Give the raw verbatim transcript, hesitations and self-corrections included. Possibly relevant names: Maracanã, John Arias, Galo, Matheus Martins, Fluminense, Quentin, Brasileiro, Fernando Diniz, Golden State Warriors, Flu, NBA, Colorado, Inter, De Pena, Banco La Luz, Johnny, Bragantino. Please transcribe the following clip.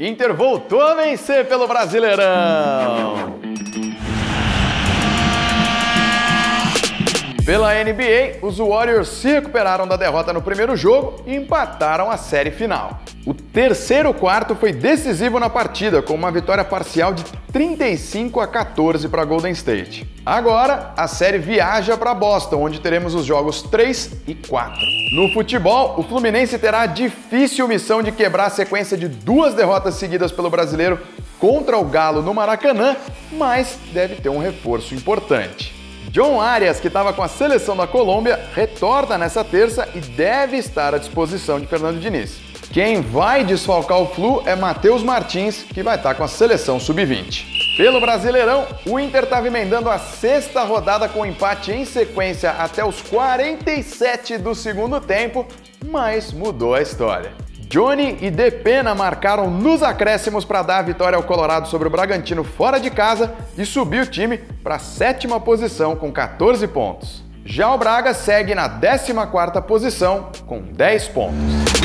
Inter voltou a vencer pelo Brasileirão. Pela N B A, os Warriors se recuperaram da derrota no primeiro jogo e empataram a série final. O terceiro quarto foi decisivo na partida, com uma vitória parcial de trinta e cinco a quatorze para Golden State. Agora, a série viaja para Boston, onde teremos os jogos três e quatro. No futebol, o Fluminense terá a difícil missão de quebrar a sequência de duas derrotas seguidas pelo Brasileiro contra o Galo no Maracanã, mas deve ter um reforço importante. John Arias, que estava com a seleção da Colômbia, retorna nessa terça e deve estar à disposição de Fernando Diniz. Quem vai desfalcar o Flu é Matheus Martins, que vai estar com a seleção sub vinte. Pelo Brasileirão, o Inter estava emendando a sexta rodada com empate em sequência até os quarenta e sete do segundo tempo, mas mudou a história. Johnny e De Pena marcaram nos acréscimos para dar a vitória ao Colorado sobre o Bragantino fora de casa e subir o time para a sétima posição com quatorze pontos. Já o Braga segue na décima quarta posição com dez pontos.